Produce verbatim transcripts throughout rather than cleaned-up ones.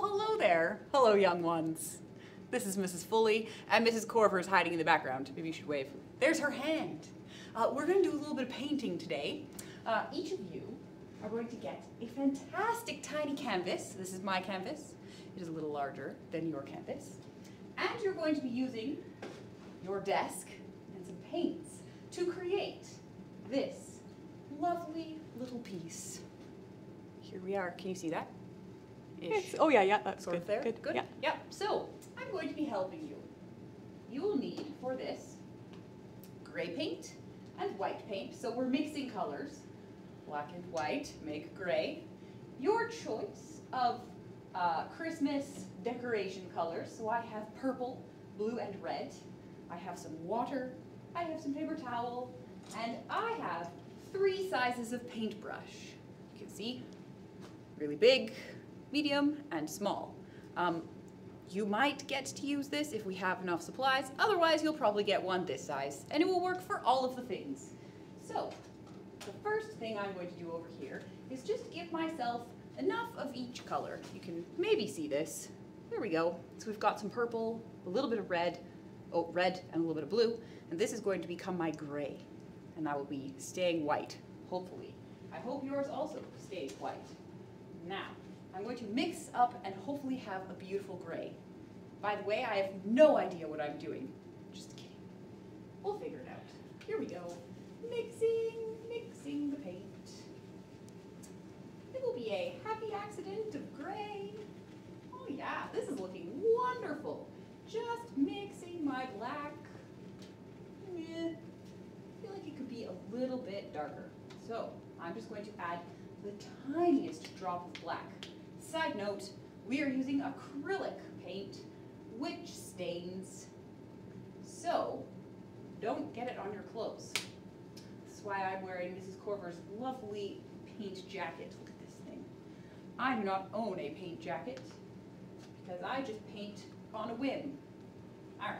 hello there. Hello, young ones. This is Missus Foley, and Missus Korver is hiding in the background. Maybe you should wave. There's her hand. Uh, we're going to do a little bit of painting today. Uh, each of you are going to get a fantastic tiny canvas. This is my canvas. It is a little larger than your canvas. And you're going to be using your desk and some paints to create this lovely little piece. Here we are. Can you see that? Yes. Oh yeah, yeah, that's sort good. Of there. Good. Good. Yeah. Yeah. So I'm going to be helping you. You will need for this gray paint and white paint. So we're mixing colors. Black and white make gray. Your choice of uh, Christmas decoration colors. So I have purple, blue, and red. I have some water. I have some paper towel. And I have three sizes of paintbrush. You can see really big, medium, and small. Um, you might get to use this if we have enough supplies. Otherwise, you'll probably get one this size, and it will work for all of the things. So the first thing I'm going to do over here is just give myself enough of each color. You can maybe see this. There we go. So we've got some purple, a little bit of red, oh, red and a little bit of blue, and this is going to become my gray, and that will be staying white, hopefully. I hope yours also stays white. Now, I'm going to mix up and hopefully have a beautiful gray. By the way, I have no idea what I'm doing. Just kidding. We'll figure it out. Here we go. Mixing, mixing the paint. It will be a happy accident of gray. Oh yeah, this is looking wonderful. Just mixing my black. I feel like it could be a little bit darker. So I'm just going to add the tiniest drop of black. Side note, we are using acrylic paint, which stains, so don't get it on your clothes. That's why I'm wearing Missus Corver's lovely paint jacket. Look at this thing. I do not own a paint jacket because I just paint on a whim. All right,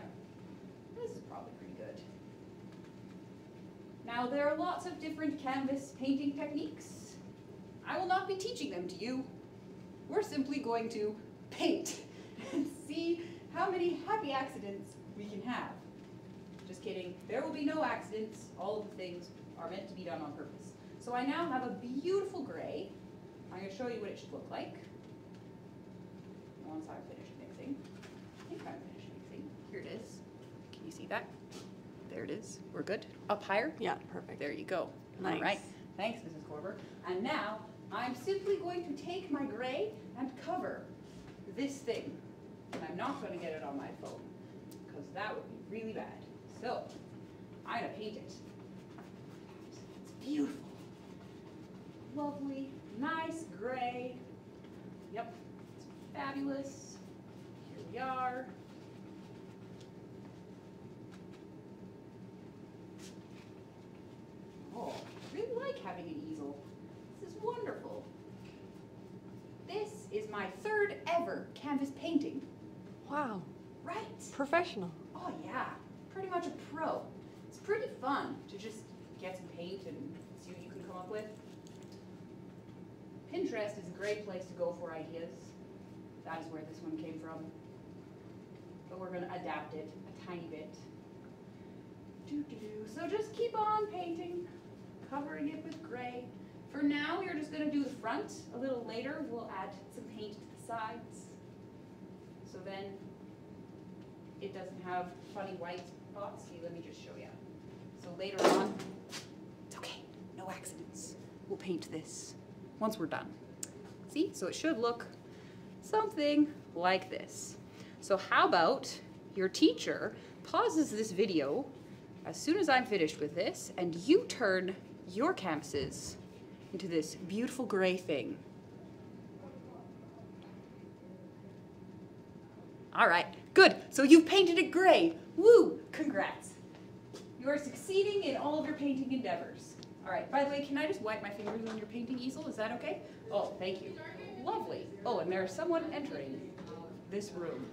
this is probably pretty good. Now, there are lots of different canvas painting techniques. I will not be teaching them to you. We're simply going to paint and see how many happy accidents we can have. Just kidding, there will be no accidents. All of the things are meant to be done on purpose. So I now have a beautiful gray. I'm gonna show you what it should look like once I'm finished mixing. I think I'm finished mixing. Here it is. Can you see that? There it is, we're good. Up higher? Yeah, perfect. There you go, nice. All right, thanks Missus Korver. And now, I'm simply going to take my gray and cover this thing. And I'm not going to get it on my phone because that would be really bad. So I'm going to paint it. It's beautiful. Lovely, nice gray. Yep, it's fabulous. Here we are. Oh, I really like having an easel. Wonderful. This is my third ever canvas painting. Wow. Right? Professional. Oh yeah, pretty much a pro. It's pretty fun to just get some paint and see what you can come up with. Pinterest is a great place to go for ideas. That is where this one came from. But we're going to adapt it a tiny bit. Doo-doo-doo. So just keep on painting, covering it with gray. For now, we're just going to do the front. A little later, we'll add some paint to the sides. So then it doesn't have funny white spots. See, let me just show you. So later on, it's okay, no accidents. We'll paint this once we're done. See, so it should look something like this. So how about your teacher pauses this video as soon as I'm finished with this, and you turn your canvases into this beautiful gray thing. All right, good. So you've painted it gray. Woo, congrats. You are succeeding in all of your painting endeavors. All right, by the way, can I just wipe my fingers on your painting easel? Is that okay? Oh, thank you. Lovely. Oh, and there is someone entering this room.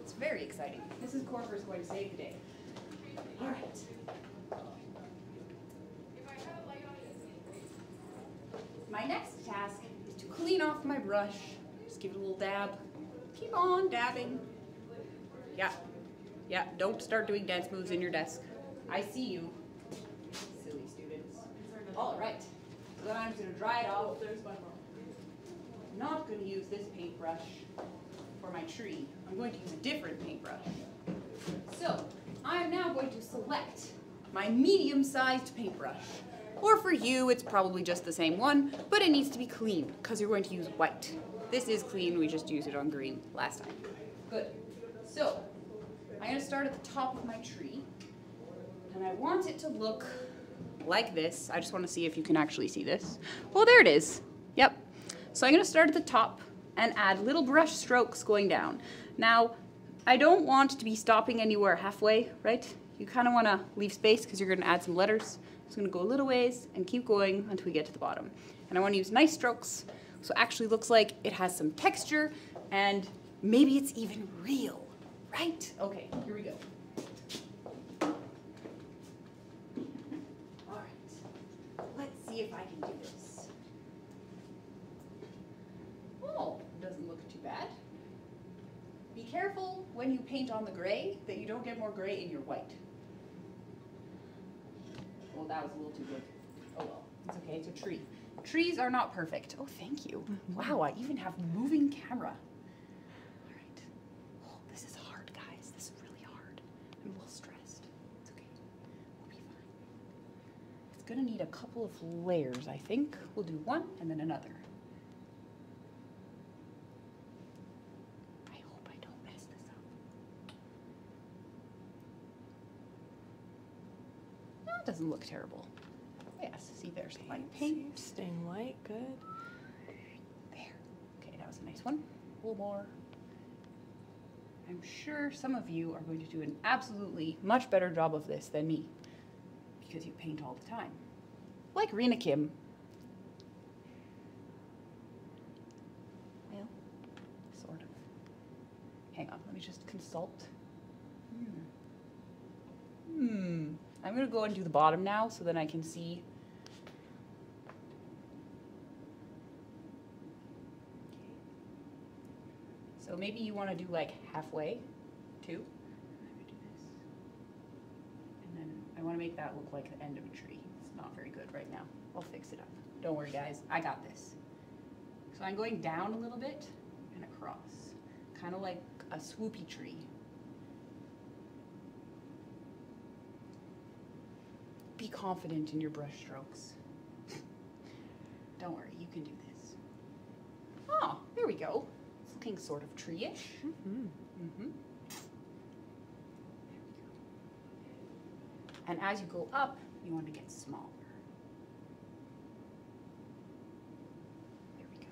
It's very exciting. Missus Korver is going to save the day. All right. My next task is to clean off my brush. Just give it a little dab. Keep on dabbing. Yeah, yeah, don't start doing dance moves in your desk. I see you, silly students. All right, so then I'm just gonna dry it off. There's one more. I'm not gonna use this paintbrush for my tree. I'm going to use a different paintbrush. So I'm now going to select my medium-sized paintbrush. Or for you, it's probably just the same one, but it needs to be clean because you're going to use white. This is clean, we just used it on green last time. Good. So I'm going to start at the top of my tree, and I want it to look like this. I just want to see if you can actually see this. Well, there it is. Yep. So I'm going to start at the top and add little brush strokes going down. Now, I don't want to be stopping anywhere halfway, right? You kind of want to leave space because you're going to add some letters. It's going to go a little ways and keep going until we get to the bottom. And I want to use nice strokes so it actually looks like it has some texture and maybe it's even real, right? Okay, here we go. All right, let's see if I can do this. Oh, doesn't look too bad. Be careful when you paint on the gray that you don't get more gray in your white. Well, that was a little too good. Oh well, it's okay, it's a tree. Trees are not perfect. Oh, thank you. Wow, I even have moving camera. All right. Oh, this is hard, guys. This is really hard. I'm a little stressed. It's okay. We'll be fine. It's gonna need a couple of layers, I think. We'll do one and then another. Doesn't look terrible. Yes, see, there's paint, light paint. Staying light, good. There. Okay, that was a nice one. A little more. I'm sure some of you are going to do an absolutely much better job of this than me because you paint all the time. Like Rena Kim. Well, sort of. Hang on, let me just consult. Hmm. Hmm. I'm going to go and do the bottom now so then I can see. So maybe you want to do like halfway, too. I'm going to do this. And then I want to make that look like the end of a tree. It's not very good right now. I'll fix it up. Don't worry, guys. I got this. So I'm going down a little bit and across, kind of like a swoopy tree. Be confident in your brush strokes. Don't worry, you can do this. Ah, there we go. It's looking sort of tree-ish. Mm-hmm. Mm-hmm. There we go. And as you go up, you want to get smaller. There we go.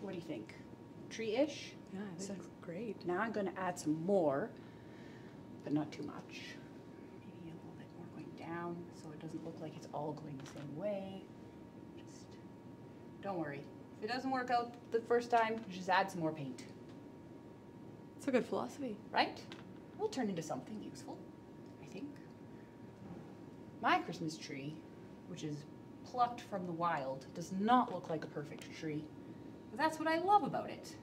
What do you think? Tree-ish? Yeah, I think it's great. Now I'm going to add some more, but not too much. Maybe a little bit more going down so it doesn't look like it's all going the same way. Just don't worry. If it doesn't work out the first time, just add some more paint. It's a good philosophy. Right? We'll turn into something useful, I think. My Christmas tree, which is plucked from the wild, does not look like a perfect tree. That's what I love about it.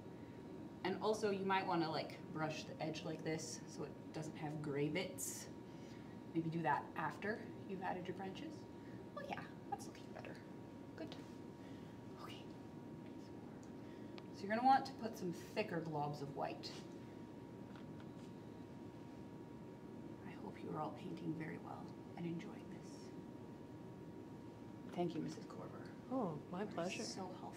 And also you might want to like brush the edge like this so it doesn't have gray bits. Maybe do that after you've added your branches. Well, yeah, that's looking better. Good. Okay. So you're going to want to put some thicker globs of white. I hope you are all painting very well and enjoying this. Thank you, Missus Korver. Oh, my pleasure. So helpful.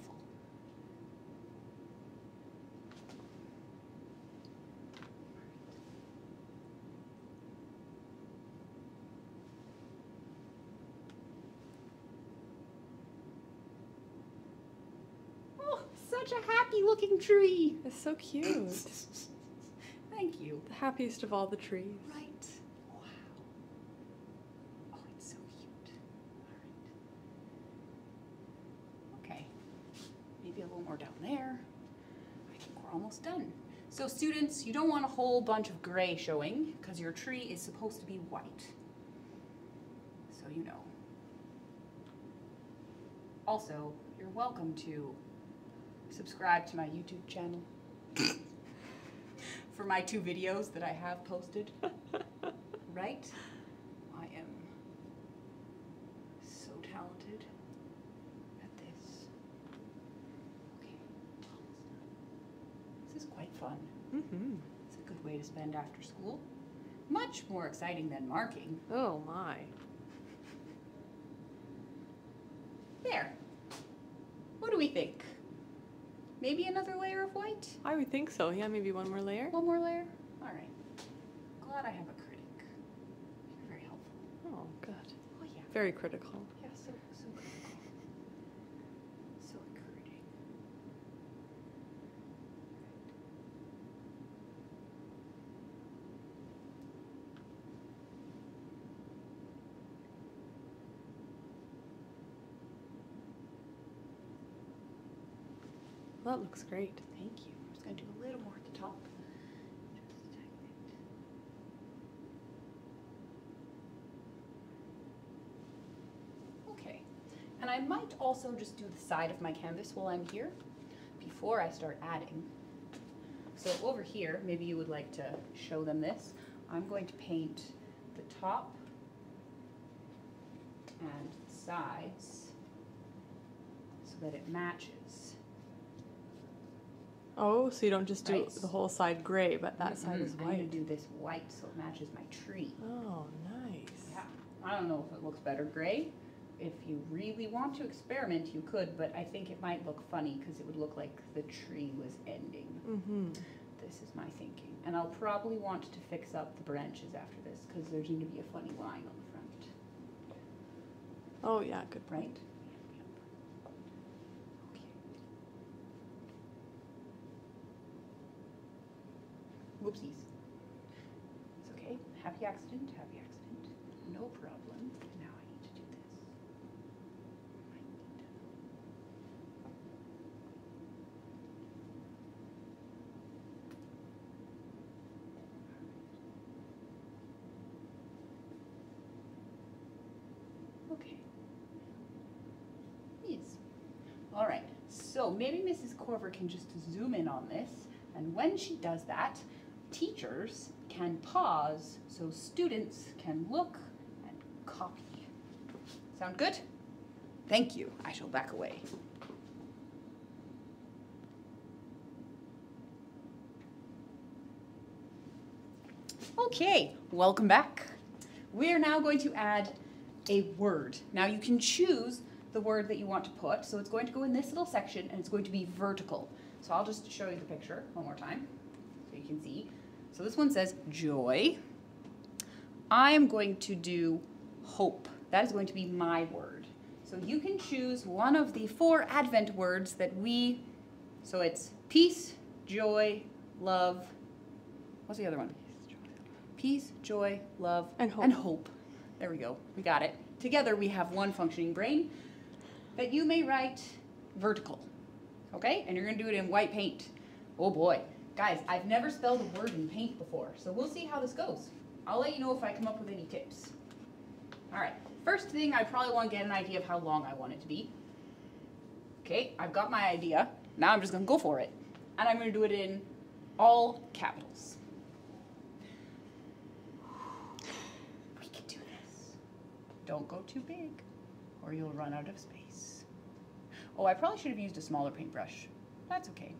Such a happy looking tree. It's so cute. Thank you. The happiest of all the trees. Right. Wow. Oh, it's so cute. All right. almost done. So students, you don't want a whole bunch of gray showing because your tree is supposed to be white. So you know. Also, you're welcome to subscribe to my YouTube channel for my two videos that I have posted. Right? I am so talented at this. Okay, this is quite fun. Mm-hmm. It's a good way to spend after school. Much more exciting than marking. Oh my. There. What do we think? Maybe another layer of white? I would think so. Yeah, maybe one more layer. One more layer? All right. Glad I have a critic. You're very helpful. Oh, good. Oh, yeah. Very critical. Yeah, so, so critical. So encouraging. That looks great. Thank you. I'm just going to do a little more at the top. Just tighten it. Okay. And I might also just do the side of my canvas while I'm here before I start adding. So over here, maybe you would like to show them this. I'm going to paint the top and sides so that it matches. Oh, so you don't just do right. the whole side gray, but that mm-hmm. side is white. I'm going to do this white so it matches my tree. Oh, nice. Yeah. I don't know if it looks better gray. If you really want to experiment, you could, but I think it might look funny because it would look like the tree was ending. Mm-hmm. This is my thinking. And I'll probably want to fix up the branches after this because there's going to be a funny line on the front. Oh, yeah, good point. Right? Whoopsies. It's okay. Happy accident, happy accident. No problem. Now I need to do this. I need to. Okay. Yes. All right. So maybe Missus Korver can just zoom in on this, and when she does that, teachers can pause so students can look and copy. Sound good? Thank you. I shall back away. Okay, welcome back. We're now going to add a word. Now you can choose the word that you want to put. So it's going to go in this little section and it's going to be vertical. So I'll just show you the picture one more time so you can see. So this one says joy. I am going to do hope. That is going to be my word. So you can choose one of the four Advent words that we, so it's peace, joy, love. What's the other one? Peace, joy, love, and hope. And hope. There we go. We got it. Together we have one functioning brain that you may write vertical. Okay? And you're going to do it in white paint. Oh boy. Guys, I've never spelled a word in paint before, so we'll see how this goes. I'll let you know if I come up with any tips. All right, first thing, I probably want to get an idea of how long I want it to be. Okay, I've got my idea. Now I'm just going to go for it. And I'm going to do it in all capitals. We can do this. Don't go too big, or you'll run out of space. Oh, I probably should have used a smaller paintbrush. That's okay.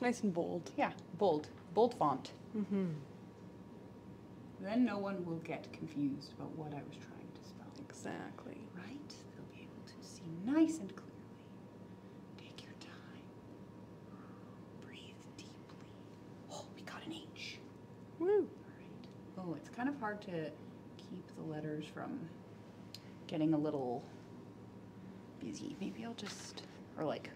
Nice and bold. Yeah, bold. Bold font. Mm-hmm. Then no one will get confused about what I was trying to spell. Exactly. Right? They'll be able to see nice and clearly. Take your time. Breathe deeply. Oh, we got an H. Woo! All right. Oh, it's kind of hard to keep the letters from getting a little busy. Maybe I'll just, or like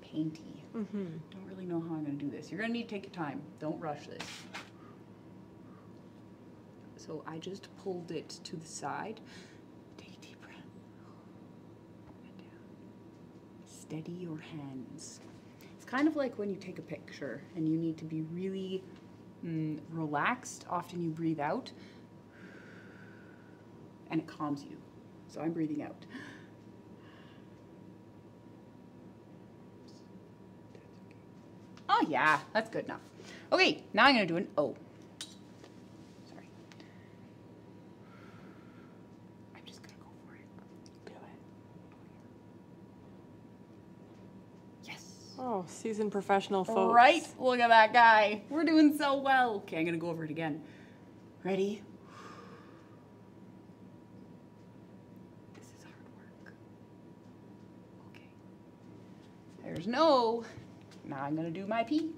painty. Mm-hmm. Don't really know how I'm going to do this. You're going to need to take your time. Don't rush this. So I just pulled it to the side. Take a deep breath. And down. steady your hands. It's kind of like when you take a picture and you need to be really mm, relaxed. Often you breathe out and it calms you. So I'm breathing out. Oh yeah, that's good enough. Okay, now I'm gonna do an O. Sorry. I'm just gonna go for it. Do it. Yes. Oh, seasoned professional folks. Right, look at that guy. We're doing so well. Okay, I'm gonna go over it again. Ready? This is hard work. Okay. There's an O. Now I'm going to do my P.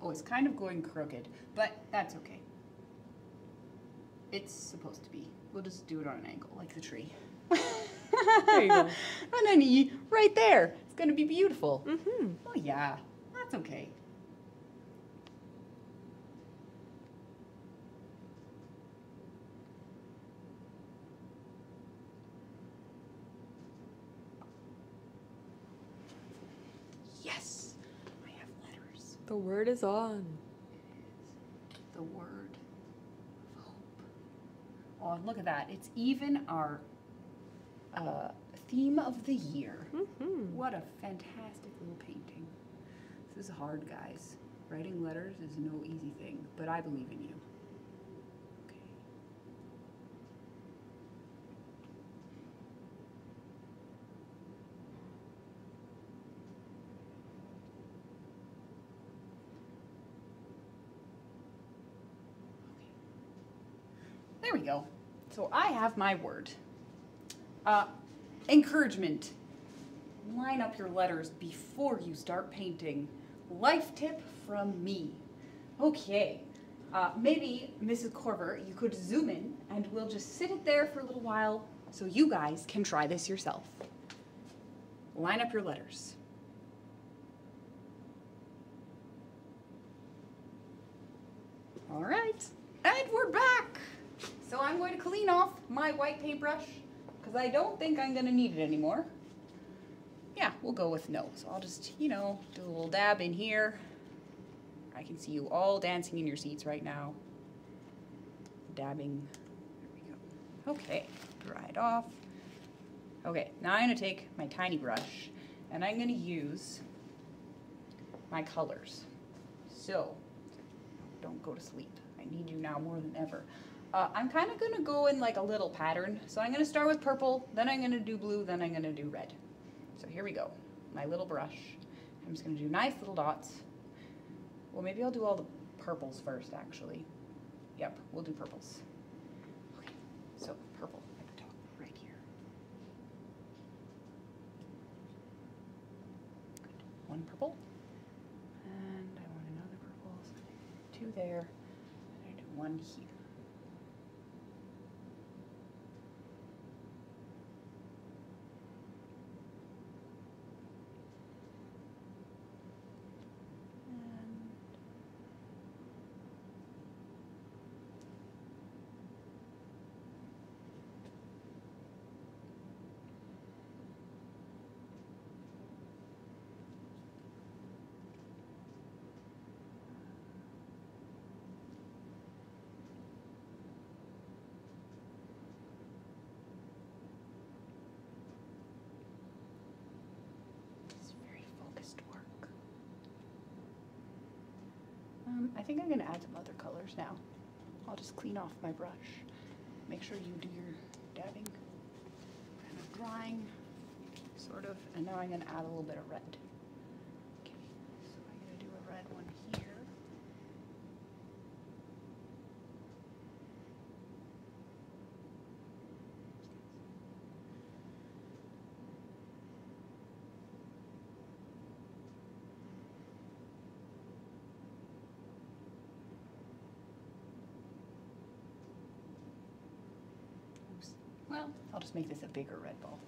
Oh, it's kind of going crooked, but that's okay. It's supposed to be. We'll just do it on an angle, like the tree. There you go. And an E right there. It's going to be beautiful. Mm-hmm. Oh, yeah. That's okay. The word is on. It is the word of hope. Oh, look at that. It's even our uh, theme of the year. Mm-hmm. What a fantastic little painting. This is hard, guys. Writing letters is no easy thing, but I believe in you. There we go. So I have my word. Uh, encouragement. Line up your letters before you start painting. Life tip from me. Okay. Uh, maybe, Missus Korver, you could zoom in and we'll just sit it there for a little while so you guys can try this yourself. Line up your letters. All right. And we're back. So I'm going to clean off my white paintbrush because I don't think I'm going to need it anymore. Yeah, we'll go with no. So I'll just, you know, do a little dab in here. I can see you all dancing in your seats right now. Dabbing. There we go. Okay, dry it off. Okay, now I'm going to take my tiny brush and I'm going to use my colors. So, don't go to sleep. I need you now more than ever. Uh, I'm kind of going to go in like a little pattern. So I'm going to start with purple, then I'm going to do blue, then I'm going to do red. So here we go. My little brush. I'm just going to do nice little dots. Well, maybe I'll do all the purples first, actually. Yep, we'll do purples. Okay, so purple at the top right here. Good. One purple. And I want another purple. So I do two there. And I do one here. I think I'm going to add some other colors now. I'll just clean off my brush. Make sure you do your dabbing, kind of drying, sort of. And now I'm going to add a little bit of red. Okay, so I'm going to do a red one here. Well, I'll just make this a bigger red ball.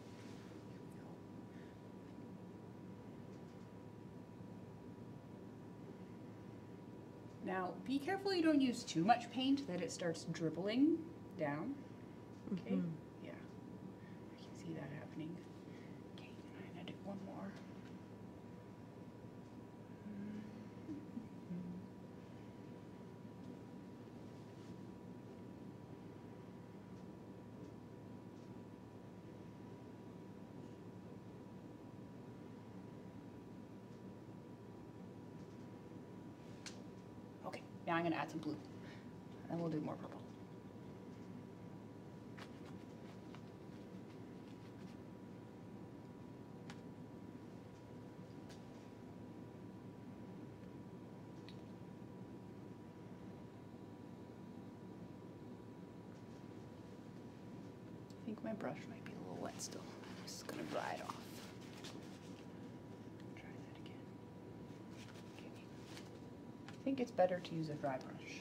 Now, be careful you don't use too much paint that it starts dribbling down. Okay? Mm-hmm. Yeah. I can see that happening. Okay, I'm going to do one more. Now I'm going to add some blue, and we'll do more purple. I think my brush might be a little wet still. I'm just going to dry it off. I think it's better to use a dry brush. Yeah,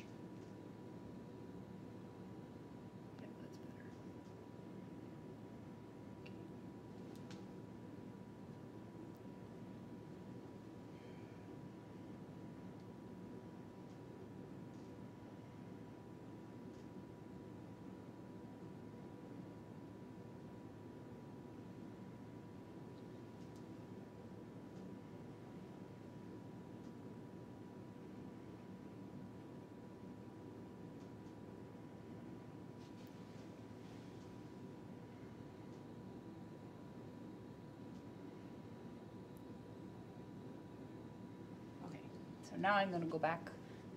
that's better. Okay. So now I'm going to go back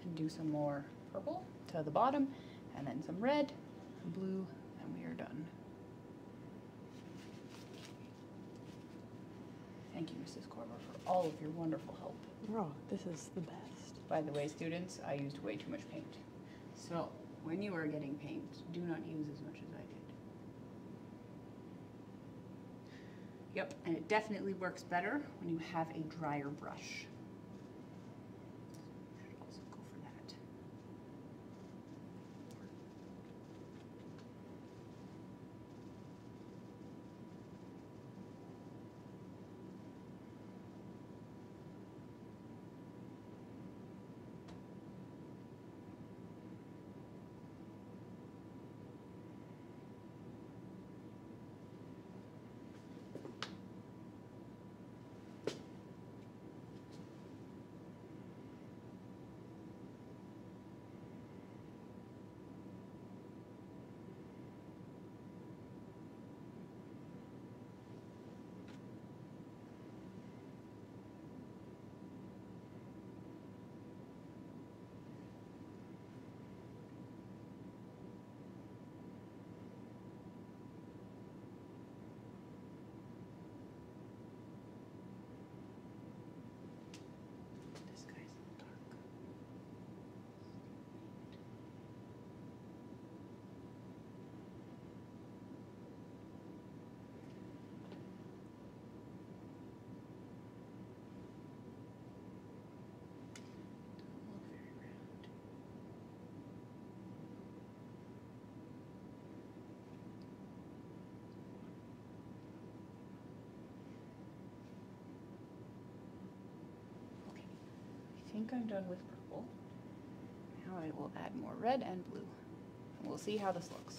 and do some more purple to the bottom, and then some red and blue, and we are done. Thank you, Missus Korver, for all of your wonderful help. Oh, this is the best. By the way, students, I used way too much paint. So when you are getting paint, do not use as much as I did. Yep, and it definitely works better when you have a drier brush. I think I'm done with purple. Now I will add more red and blue, and we'll see how this looks.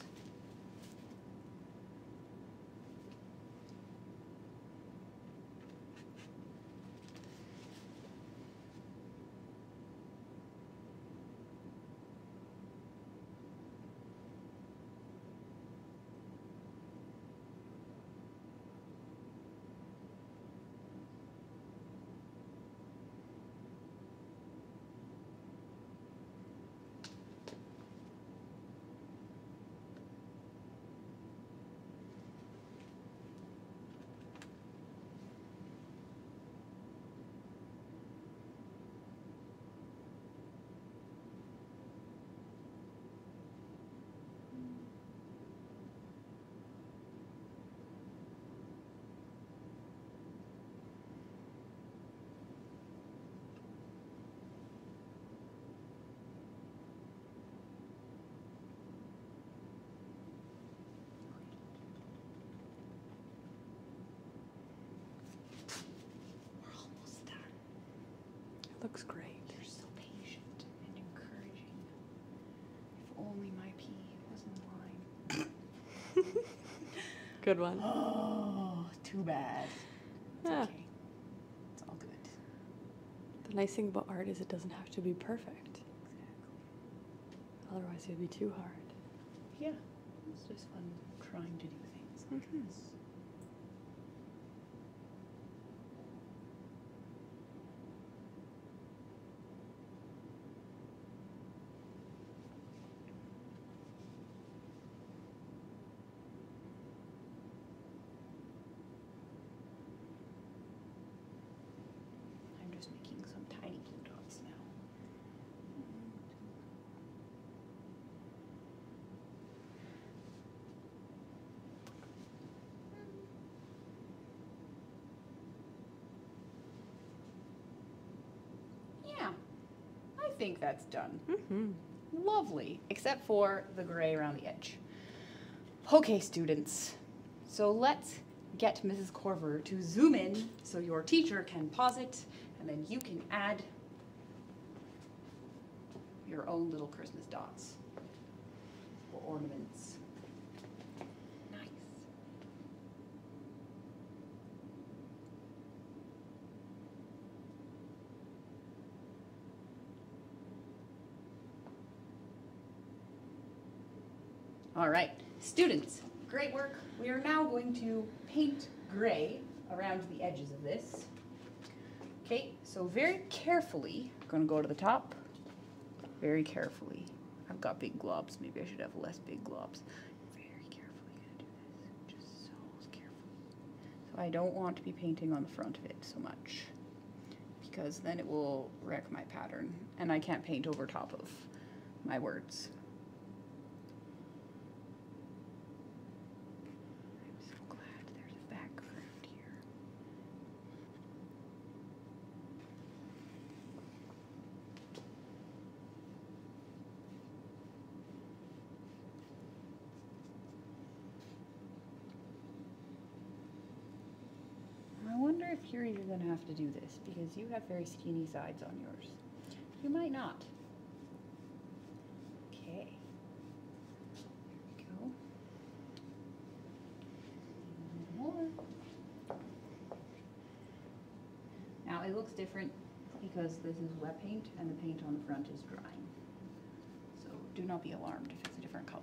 Looks great. You're so patient and you good one. Oh, too bad. It's yeah. okay. It's all good. The nice thing about art is it doesn't have to be perfect. Exactly. Otherwise it would be too hard. Yeah. It's just fun trying to do things like mm-hmm. this. I think that's done. Mm-hmm. Lovely, except for the gray around the edge. Okay, students, so let's get Missus Korver to zoom in so your teacher can pause it, and then you can add your own little Christmas dots or ornaments. All right, students, great work. We are now going to paint gray around the edges of this. Okay, so very carefully, I'm gonna go to the top, very carefully. I've got big globs, maybe I should have less big globs. Very carefully gonna do this, just so carefully. So I don't want to be painting on the front of it so much because then it will wreck my pattern and I can't paint over top of my words. Here you're going to have to do this because you have very skinny sides on yours. You might not. Okay. There we go. One more. Now it looks different because this is wet paint and the paint on the front is drying. So do not be alarmed if it's a different color.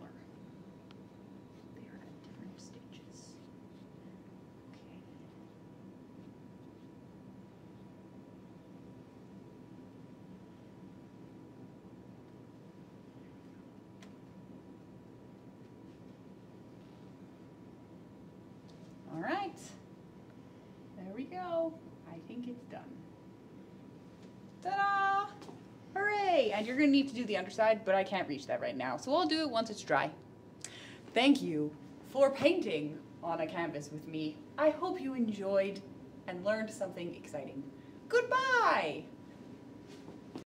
Alright, there we go. I think it's done. Ta-da! Hooray! And you're going to need to do the underside, but I can't reach that right now, so I'll do it once it's dry. Thank you for painting on a canvas with me. I hope you enjoyed and learned something exciting. Goodbye!